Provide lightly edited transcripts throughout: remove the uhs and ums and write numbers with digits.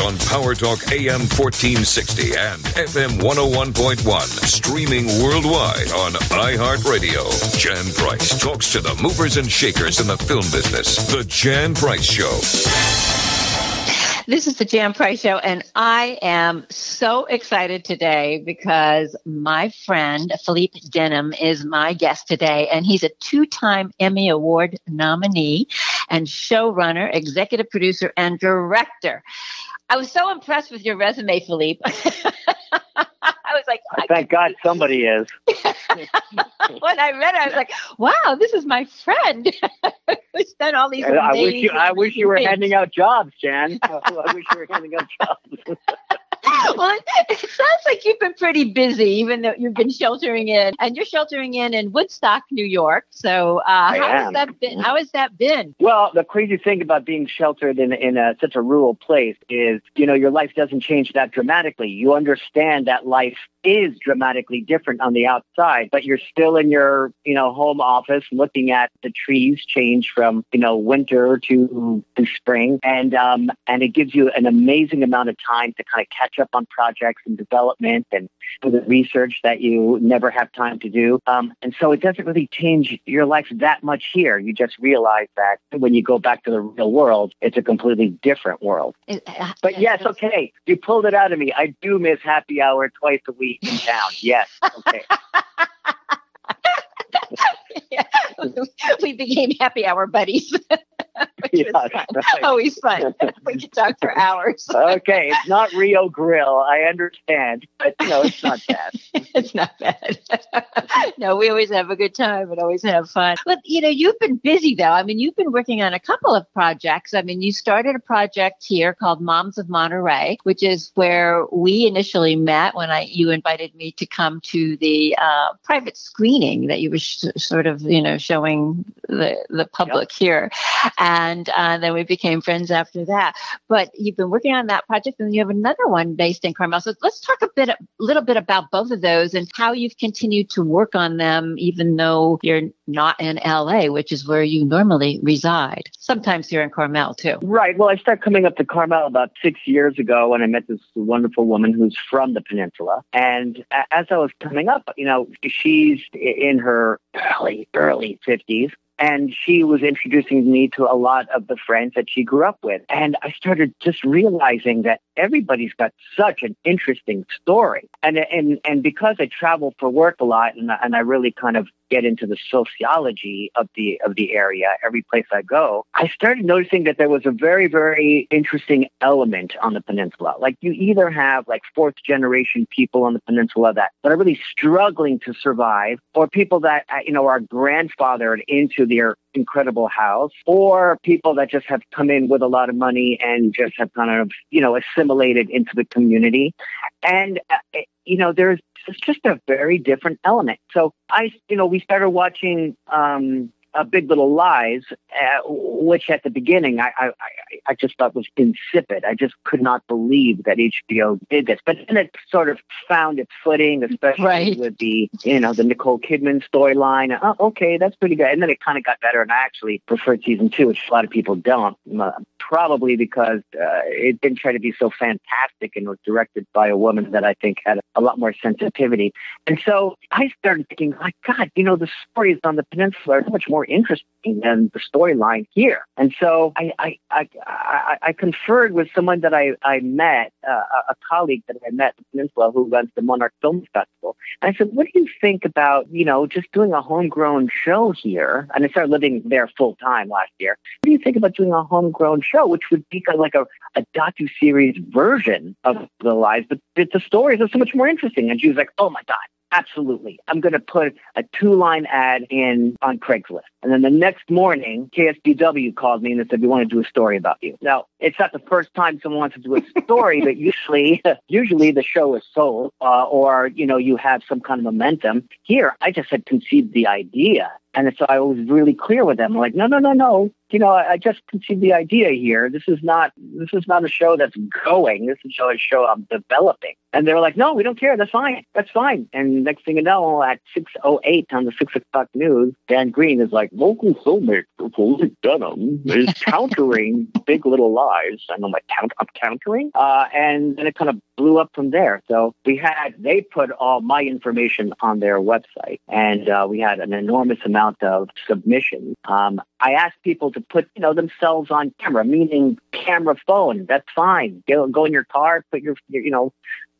on PowerTalk AM 1460 and FM 101.1. Streaming worldwide on iHeartRadio. Jan Price talks to the movers and shakers in the film business. The Jan Price Show. This is the Jan Price Show, and I am so excited today because my friend Philippe Denham is my guest today, and he's a two-time Emmy Award nominee and showrunner, executive producer, and director. I was so impressed with your resume, Philippe. I was like, oh, thank God somebody is. When I read it, I was like, wow, this is my friend who spent all these days. I wish you were handing out jobs, Jan. I wish you were handing out jobs. Well, it sounds like you've been pretty busy, even though you've been sheltering in, and you're sheltering in Woodstock, New York. So how has that been? Well, the crazy thing about being sheltered in such a rural place is, you know, your life doesn't change that dramatically. You understand that life is dramatically different on the outside, but you're still in your, you know, home office looking at the trees change from, you know, winter to spring. And it gives you an amazing amount of time to kind of catch up on projects and development and do the research that you never have time to do. And so it doesn't really change your life that much here. You just realize that when you go back to the real world, it's a completely different world. But yes, okay, you pulled it out of me. I do miss happy hour twice a week in town. Yes. Okay. Yeah. We became happy hour buddies. Which was fun. Right. Always fun. We could talk for hours. Okay. It's not Rio Grill. I understand. But no, it's not bad. It's not bad. No, we always have a good time and always have fun. But, you know, you've been busy, though. I mean, you've been working on a couple of projects. I mean, you started a project here called Moms of Monterey, which is where we initially met when you invited me to come to the private screening that you were sort of, you know, showing the public here. And then we became friends after that. But you've been working on that project, and you have another one based in Carmel. So let's talk a little bit about both of those and how you've continued to work on them, even though you're not in LA, which is where you normally reside. Sometimes here in Carmel too. Right. Well, I started coming up to Carmel about 6 years ago when I met this wonderful woman who's from the peninsula. And as I was coming up, you know, she's in her early 50s. And she was introducing me to a lot of the friends that she grew up with. And I started just realizing that everybody's got such an interesting story. And because I travel for work a lot and I really kind of get into the sociology of the area every place I go, I started noticing that there was a very, very interesting element on the peninsula. Like you either have like fourth generation people on the peninsula that are really struggling to survive, or people that, you know, are grandfathered into their incredible house, or people that just have come in with a lot of money and just have kind of, you know, assimilated into the community. And, you know, it's just a very different element. So we started watching Big Little Lies, which at the beginning I just thought was insipid. I just could not believe that HBO did this. But then it sort of found its footing, especially with the, you know, the Nicole Kidman storyline. Oh, okay, that's pretty good. And then it kind of got better, and I actually preferred season 2, which a lot of people don't, probably because it didn't try to be so fantastic and was directed by a woman that I think had a lot more sensitivity. And so I started thinking, my God, you know, the stories on the peninsula are so much more interesting than the storyline here. And so I conferred with someone that I met, a colleague that I met in the peninsula who runs the Monarch Film Festival. And I said, what do you think about, you know, just doing a homegrown show here? And I started living there full time last year. What do you think about doing a homegrown show, which would be kind of like a docu-series version of the lives, but the stories are so much more interesting. And she was like, oh my God. Absolutely. I'm going to put a 2-line ad in on Craigslist. And then the next morning, KSBW called me and they said, we want to do a story about you. Now, it's not the first time someone wants to do a story, but usually the show is sold, or, you know, you have some kind of momentum. Here, I just had conceived the idea And so I was really clear with them, like, no. You know, I just conceived the idea here. This is not a show that's going. This is a show I'm developing. And they were like, no, we don't care. That's fine. And next thing you know, at 6:08 on the 6:00 news, Dan Green is like, local filmmaker Philippe Denham is countering Big Little Lies. And I'm like, I'm countering? And then it kind of blew up from there. So they put all my information on their website, and we had an enormous amount of submissions. I asked people to put, themselves on camera, meaning camera phone. That's fine. Go in your car, put your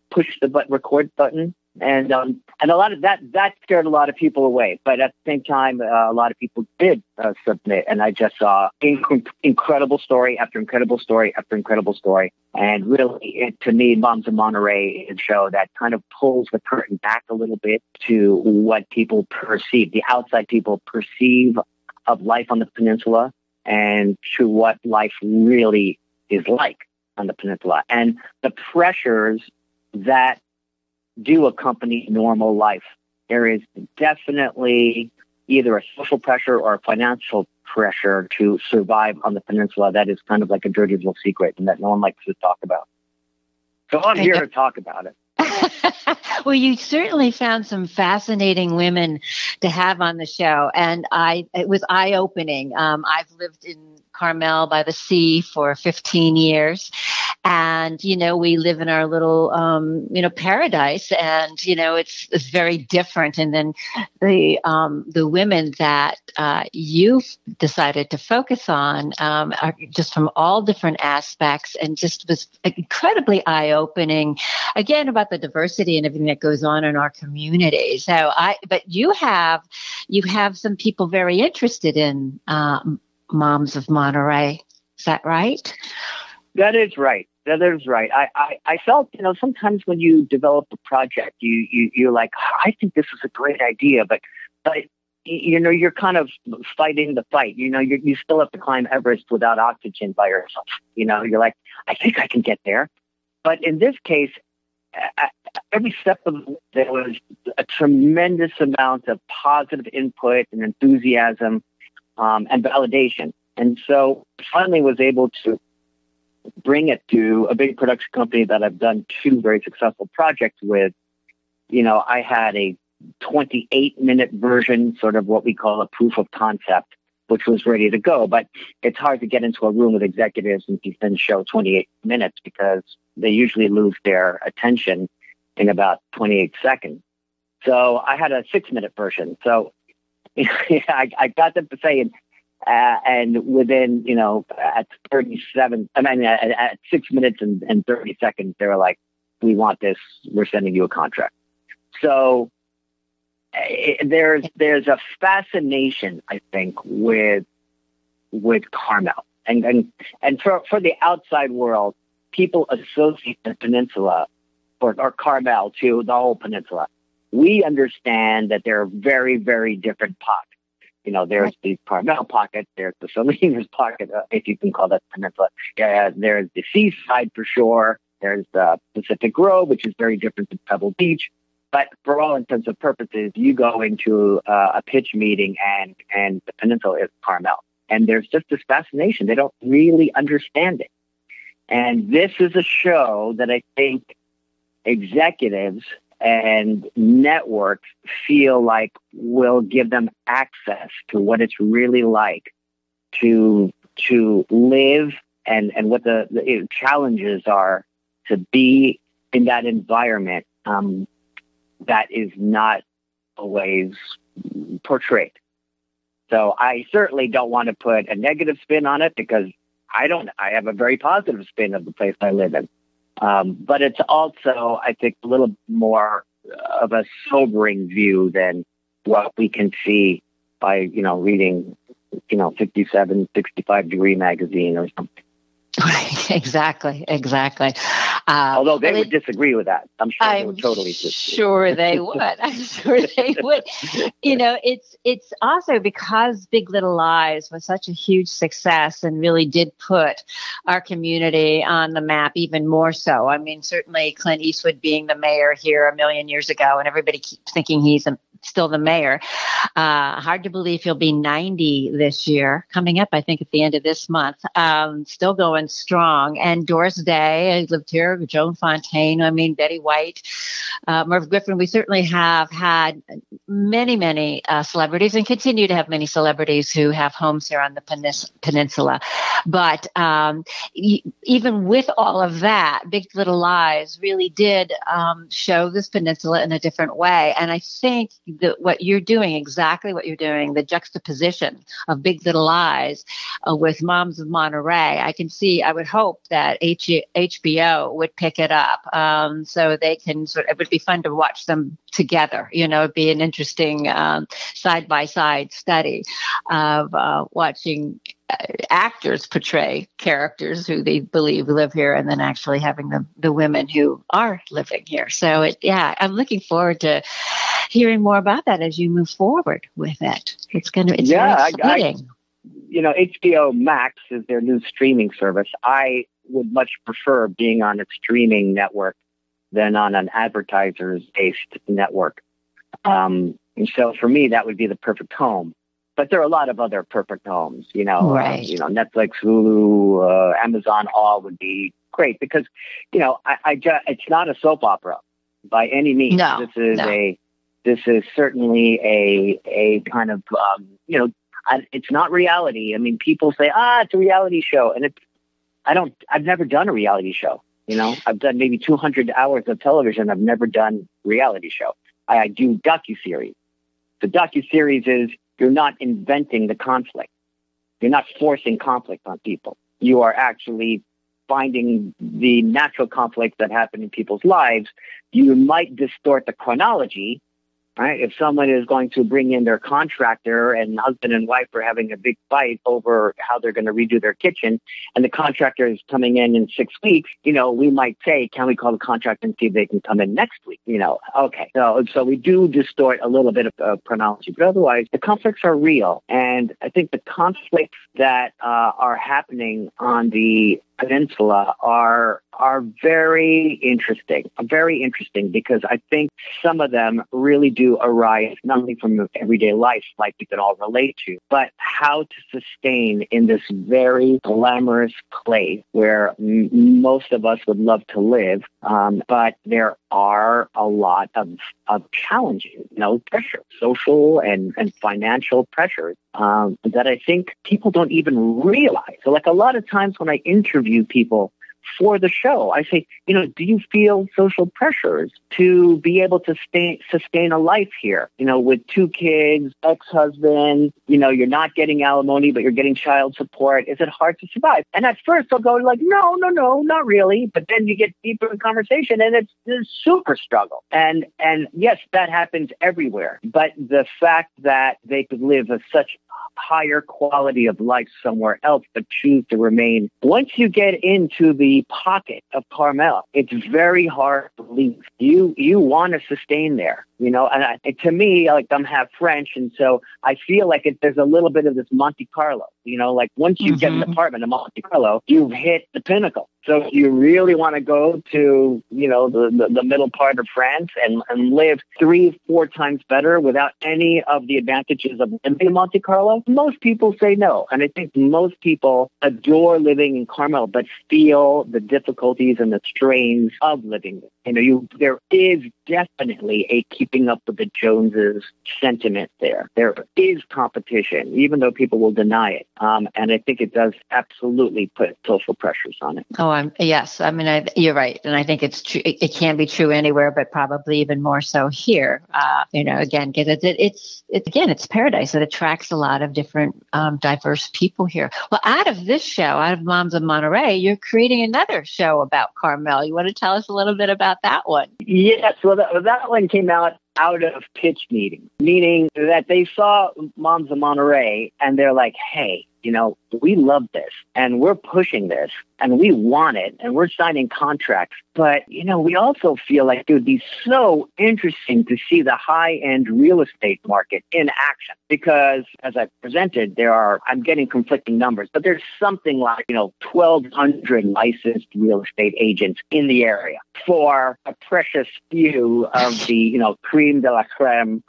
push the button, record button. And a lot of that scared a lot of people away. But at the same time, a lot of people did submit. And I just saw incredible story after incredible story after incredible story. And really, to me, Moms of Monterey is a show that kind of pulls the curtain back a little bit to what people perceive, the outside people perceive of life on the peninsula, and to what life really is like on the peninsula, and the pressures that do accompany normal life. There is definitely either a social pressure or a financial pressure to survive on the peninsula that is kind of like a dirty little secret and that no one likes to talk about. So I'm here to talk about it. Well, you certainly found some fascinating women to have on the show, and it was eye-opening. I've lived in Carmel-by-the-Sea for 15 years, and, we live in our little, paradise, and, it's very different. And then the women that you've decided to focus on are just from all different aspects, and just was incredibly eye-opening, again, about the diversity and everything that goes on in our community. So but you have some people very interested in Moms of Monterey. Is that right? That is right. I felt, sometimes when you develop a project, you're like, I think this is a great idea, but you're kind of fighting the fight. You still have to climb Everest without oxygen by yourself. You're like, I think I can get there. But in this case, every step of the way, there was a tremendous amount of positive input and enthusiasm and validation. And so finally was able to bring it to a big production company that I've done two very successful projects with. I had a 28-minute version, sort of what we call a proof of concept, which was ready to go. But it's hard to get into a room with executives and show 28 minutes because they usually lose their attention in about 28 seconds. So I had a 6-minute version. So I got them to say, and within, at at 6 minutes and 30 seconds, they were like, we want this. We're sending you a contract. So there's a fascination, I think, with Carmel, and for the outside world, people associate the peninsula or Carmel to the whole peninsula. We understand that there are very, very different pockets. There's the Carmel pocket, there's the Salinas pocket, if you can call that peninsula. There's the seaside for sure. There's the Pacific Grove, which is very different than Pebble Beach. But for all intents and purposes, you go into a pitch meeting and the peninsula is Carmel. And there's just this fascination. They don't really understand it. And this is a show that I think executives and networks feel like will give them access to what it's really like to live and what the challenges are to be in that environment. That is not always portrayed. So I certainly don't want to put a negative spin on it because I have a very positive spin of the place I live in. But it's also, I think, a little more of a sobering view than what we can see by, reading, 57, 65-degree magazine or something. Right. Exactly. Although they would disagree with that. I'm sure they would totally disagree. Sure they would. I'm sure they would. It's also because Big Little Lies was such a huge success and really did put our community on the map even more so. I mean, certainly Clint Eastwood being the mayor here a million years ago, and everybody keeps thinking he's still the mayor. Hard to believe he'll be 90 this year, coming up, I think, at the end of this month. Still going strong. And Doris Day, I lived here, Joan Fontaine, I mean, Betty White, Merv Griffin. We certainly have had many celebrities and continue to have many celebrities who have homes here on the peninsula. But even with all of that, Big Little Lies really did show this peninsula in a different way. And I think that what you're doing, exactly what you're doing, the juxtaposition of Big Little Lies with Moms of Monterey, I can see, I would hope that HBO would pick it up. So they can sort of, it would be fun to watch them together. You know, it'd be an interesting side-by-side study of watching actors portray characters who they believe live here, and then actually having the women who are living here. So, I'm looking forward to hearing more about that as you move forward with it. It's very exciting. HBO Max is their new streaming service. I would much prefer being on a streaming network than on an advertisers-based network. So for me, that would be the perfect home. But there are a lot of other perfect homes, right. Netflix, Hulu, Amazon, all would be great because, it's not a soap opera by any means. No, this is certainly a kind of, it's not reality. I mean, people say, it's a reality show. And I've never done a reality show. I've done maybe 200 hours of television. I've never done reality show. I do docuseries. The docuseries is, you're not inventing the conflict. You're not forcing conflict on people. You are actually finding the natural conflicts that happen in people's lives. You might distort the chronology, right? If someone is going to bring in their contractor and husband and wife are having a big fight over how they're going to redo their kitchen, and the contractor is coming in 6 weeks, we might say, can we call the contractor and see if they can come in next week? Okay. So we do distort a little bit of chronology, but otherwise the conflicts are real. And I think the conflicts that are happening on the peninsula are very interesting because I think some of them really do arise not only from everyday life, like we can all relate to, but how to sustain in this very glamorous place where most of us would love to live, but there are a lot of challenges, pressure, social and financial pressures that I think people don't even realize. So like a lot of times when I interview people for the show, I say, do you feel social pressures to be able to sustain a life here, with 2 kids, ex-husband, you're not getting alimony, but you're getting child support. Is it hard to survive? And at first they'll go like, no, not really. But then you get deeper in conversation and it's a super struggle. And yes, that happens everywhere. But the fact that they could live a such higher quality of life somewhere else, but choose to remain. Once you get into the pocket of Carmel, it's very hard to leave. You want to sustain there, And to me, like I'm half French, and so I feel like there's a little bit of this Monte Carlo, Like once you get an apartment in Monte Carlo, you've hit the pinnacle. So if you really want to go to, the middle part of France and live 3-4 times better without any of the advantages of living in Monte Carlo, most people say no. And I think most people adore living in Carmel, but feel the difficulties and the strains of living. There is definitely a keeping up with the Joneses sentiment there. There is competition, even though people will deny it. And I think it does absolutely put social pressures on it. Yes. I mean, you're right. And I think it's true. It can be true anywhere, but probably even more so here. Again, because it's paradise. It attracts a lot of different diverse people here. Well, out of Moms of Monterey, you're creating another show about Carmel. You want to tell us a little bit about that one? Yes. Well, that one came out of pitch meetings, meaning that they saw Moms of Monterey and they're like, hey, you know, we love this and we're pushing this and we want it and we're signing contracts. But, you know, we also feel like it would be so interesting to see the high-end real estate market in action because, as I presented, I'm getting conflicting numbers, but there's something like, you know, 1,200 licensed real estate agents in the area for a precious few of the, you know, creme de la creme,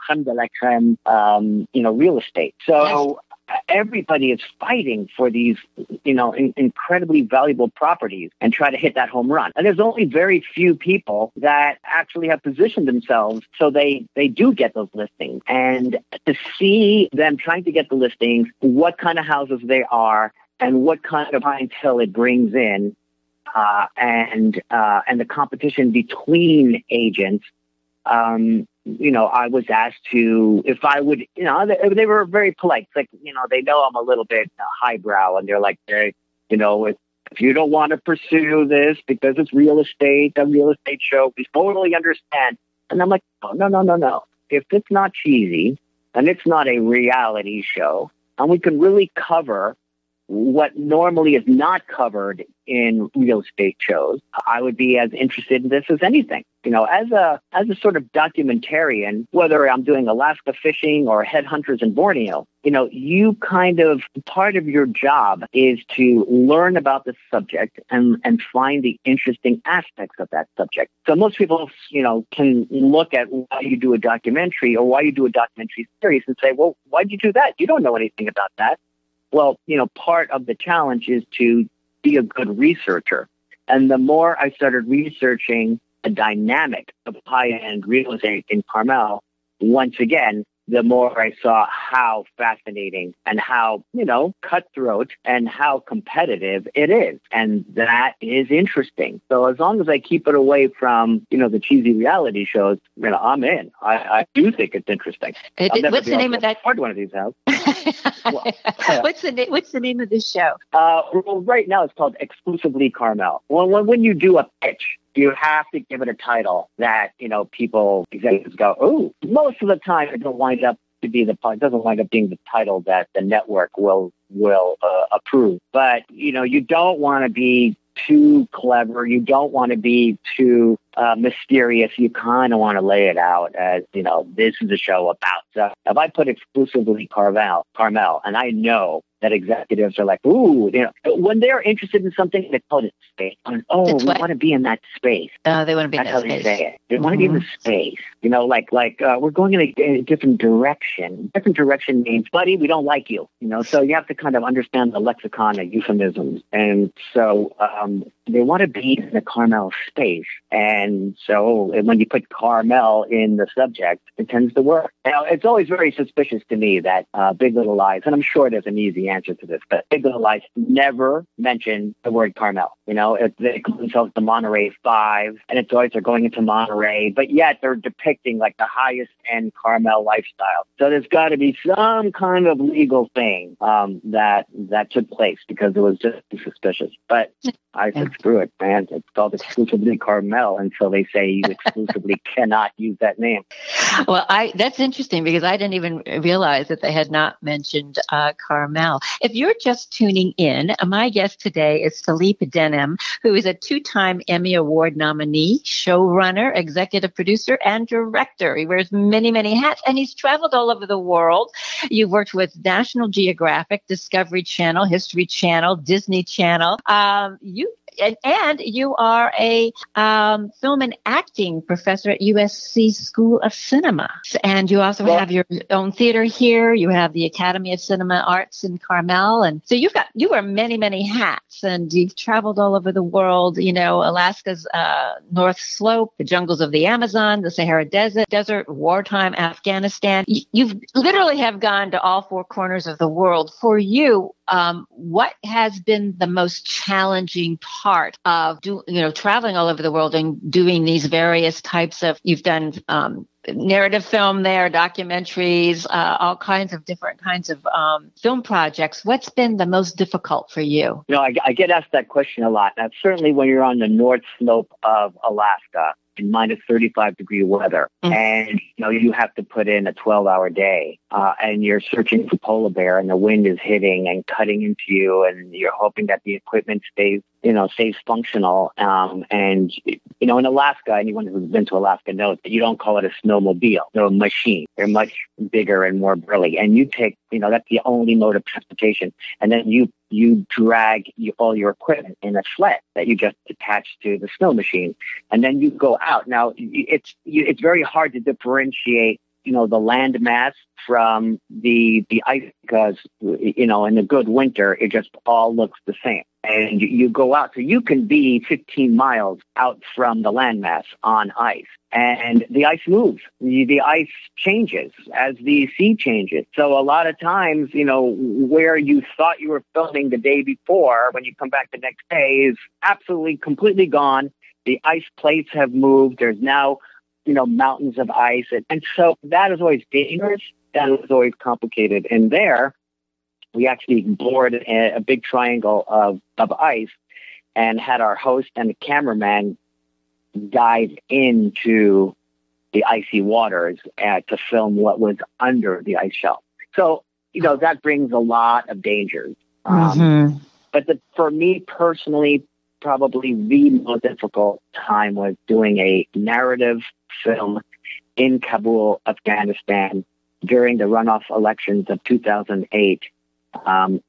you know, real estate. So everybody is fighting for these, you know, incredibly valuable properties and try to hit that home run. And there's only very few people that actually have positioned themselves so they do get those listings. And to see them trying to get the listings, what kind of houses they are, and what kind of clientele it brings in, and the competition between agents. You know, I was asked to, if I would, you know, they were very polite. It's like, you know, they know I'm a little bit highbrow and they're like, you know, if you don't want to pursue this because it's real estate, a real estate show, we totally understand. And I'm like, oh, no. If it's not cheesy and it's not a reality show and we can really cover what normally is not covered in real estate shows, I would be as interested in this as anything. You know, as a sort of documentarian, whether I'm doing Alaska fishing or headhunters in Borneo, you know, you kind of, part of your job is to learn about the subject and find the interesting aspects of that subject. So most people, you know, can look at why you do a documentary or why you do a documentary series and say, well, why'd you do that? You don't know anything about that. Well, you know, part of the challenge is to be a good researcher. And the more I started researching the dynamic of high-end real estate in Carmel, once again, the more I saw how fascinating and how, you know, cutthroat and how competitive it is. And that is interesting. So as long as I keep it away from, you know, the cheesy reality shows, you know, I'm in. I do think it's interesting. What's the name of that? Hard one of these houses. What's the name of this show? Well, right now it's called Exclusively Carmel. Well, when you do a pitch, you have to give it a title that, you know, people, executives go, oh, most of the time it doesn't wind up being the title that the network will approve. But, you know, you don't want to be too clever. You don't want to be too mysterious. You kind of want to lay it out as, you know, this is a show about. So if I put Exclusively Carmel, and I know that executives are like, ooh, you know, when they're interested in something, they call it space. And, oh, we want to be in that space. Oh, they want to be in that space. That's how they say it. They want to be in the space. You know, like we're going in a different direction. Different direction means, buddy, we don't like you. You know, so you have to kind of understand the lexicon of euphemisms. And so they want to be in the Carmel space. And so when you put Carmel in the subject, it tends to work. Now, it's always very suspicious to me that Big Little Lies, and I'm sure there's an easy answer to this, but Big Little Lies never mention the word Carmel. You know, they call themselves the Monterey Five, and it's always they're going into Monterey, but yet they're depicting like the highest end Carmel lifestyle. So there's got to be some kind of legal thing that took place because it was just suspicious. But I said, screw it, man. It's called Exclusively Carmel until they say you exclusively cannot use that name. Well, that's interesting because I didn't even realize that they had not mentioned Carmel. If you're just tuning in, my guest today is Philippe Denham, who is a two-time Emmy Award nominee, showrunner, executive producer, and director. He wears many, many hats, and he's traveled all over the world. You've worked with National Geographic, Discovery Channel, History Channel, Disney Channel. And you are a film and acting professor at USC School of Cinema. And you also have your own theater here. You have the Academy of Cinema Arts in Carmel. And so you wear many, many hats. And you've traveled all over the world, you know, Alaska's North Slope, the jungles of the Amazon, the Sahara Desert, wartime Afghanistan. You've literally have gone to all four corners of the world. For you, what has been the most challenging part of traveling all over the world and doing these various types of? You've done narrative film there, documentaries, all kinds of different kinds of film projects. What's been the most difficult for you? You know, I get asked that question a lot. Now, certainly when you're on the North Slope of Alaska, in minus 35 degree weather. Mm-hmm. And, you know, you have to put in a 12-hour day and you're searching for polar bear and the wind is hitting and cutting into you. And you're hoping that the equipment stays, you know, stays functional. And, you know, in Alaska, anyone who's been to Alaska knows that you don't call it a snowmobile. They're a machine. They're much bigger and more burly. And you take, you know, that's the only mode of transportation. And then you drag all your equipment in a sled that you just attach to the snow machine. And then you go out. Now, it's very hard to differentiate, you know, the land mass from the ice because, you know, in a good winter, it just all looks the same. And you go out. So you can be 15 miles out from the landmass on ice. And the ice moves. The ice changes as the sea changes. So a lot of times, you know, where you thought you were filming the day before, when you come back the next day, is absolutely completely gone. The ice plates have moved. There's now, you know, mountains of ice. And so that is always dangerous. That is always complicated. And there, we actually bored a big triangle of ice and had our host and the cameraman dive into the icy waters to film what was under the ice shelf. So, you know, that brings a lot of dangers. Mm-hmm. But for me personally, probably the most difficult time was doing a narrative film in Kabul, Afghanistan, during the runoff elections of 2008.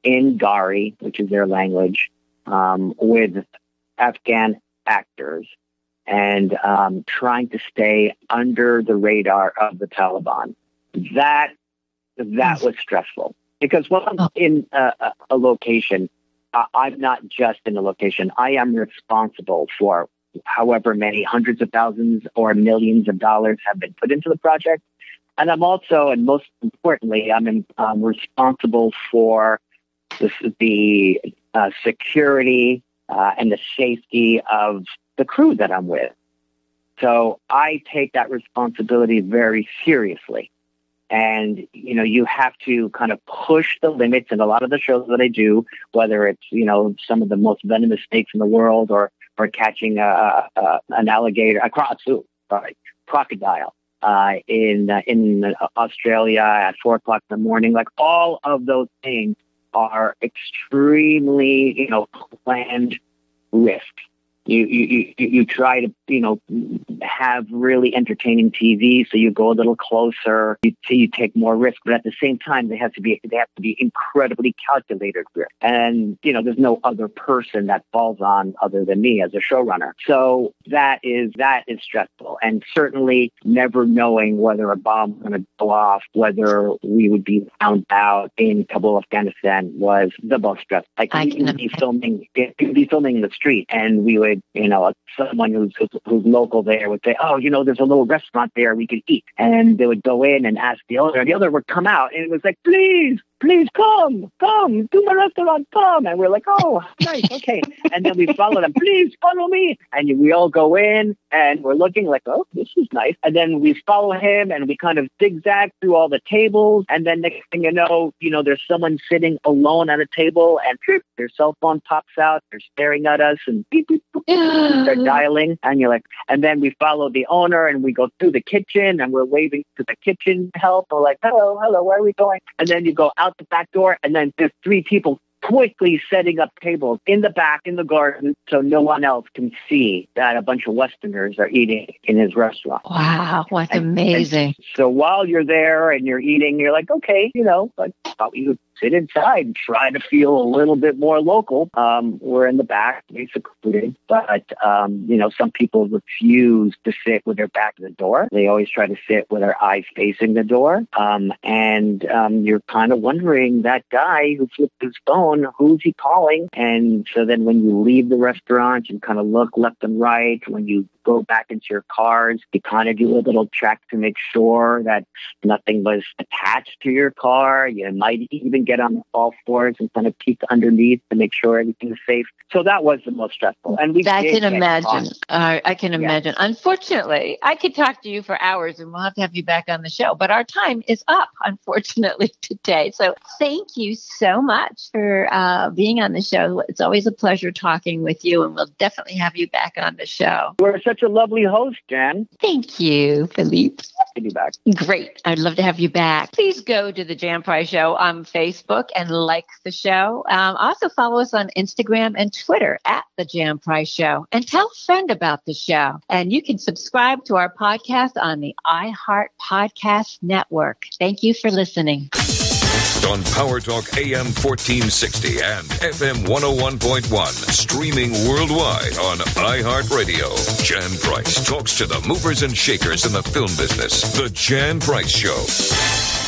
In Dari, which is their language, with Afghan actors and trying to stay under the radar of the Taliban. That was stressful because when I'm in a location, I'm not just in a location. I am responsible for however many hundreds of thousands or millions of dollars have been put into the project. And I'm also, and most importantly, I'm responsible for the security and the safety of the crew that I'm with. So I take that responsibility very seriously. And, you know, you have to kind of push the limits in a lot of the shows that I do, whether it's, you know, some of the most venomous snakes in the world or catching an alligator, a crocodile. In Australia at 4:00 in the morning, like all of those things are extremely, you know, planned risks. You try to, you know, have really entertaining TV, so you go a little closer. You take more risk, but at the same time, they have to be incredibly calculated risk. And you know, there's no other person that falls on other than me as a showrunner. So that is stressful, and certainly never knowing whether a bomb was going to go off, whether we would be found out in Kabul, Afghanistan, was the most stressful. Like we could be filming in the street, and we would. You know, someone who's local there would say, "Oh, you know, there's a little restaurant there we could eat," and they would go in and ask the owner. And the owner would come out, and it was like, "Please come to my restaurant, come." And we're like, "Oh, nice, okay." And then we follow them. "Please follow me." And we all go in, and we're looking like, "Oh, this is nice." And then we follow him, and we kind of zigzag through all the tables. And then next thing you know, there's someone sitting alone at a table, and their cell phone pops out. They're staring at us, and beep beep. They're dialing, and you're like, and then we follow the owner, and we go through the kitchen, and we're waving to the kitchen help. We're like, hello, where are we going? And then you go out the back door, and then there's three people quickly setting up tables in the back in the garden, so no one else can see that a bunch of Westerners are eating in his restaurant. Wow, that's amazing! And so while you're there and you're eating, you're like, okay, you know, like we would sit inside and try to feel a little bit more local. We're in the back, basically, but you know, some people refuse to sit with their back to the door. They always try to sit with their eyes facing the door, and you're kind of wondering, that guy who flipped his phone, who's he calling? And so then when you leave the restaurant, you kind of look left and right. When you go back into your cars, you kind of do a little check to make sure that nothing was attached to your car. You might even get on all fours and kind of peek underneath to make sure everything's safe. So that was the most stressful. And I can imagine. Unfortunately, I could talk to you for hours, and we'll have to have you back on the show. But our time is up, unfortunately, today. So thank you so much for being on the show. It's always a pleasure talking with you, and we'll definitely have you back on the show. We're so such a lovely host, Jan. Thank you, Philippe. Happy to be back. Great. I'd love to have you back. Please go to the Jan Price Show on Facebook and like the show. Also follow us on Instagram and Twitter at the Jan Price Show, and tell a friend about the show. And you can subscribe to our podcast on the iHeart Podcast Network. Thank you for listening. On PowerTalk AM 1460 and FM 101.1, streaming worldwide on iHeartRadio. Jan Price talks to the movers and shakers in the film business. The Jan Price Show.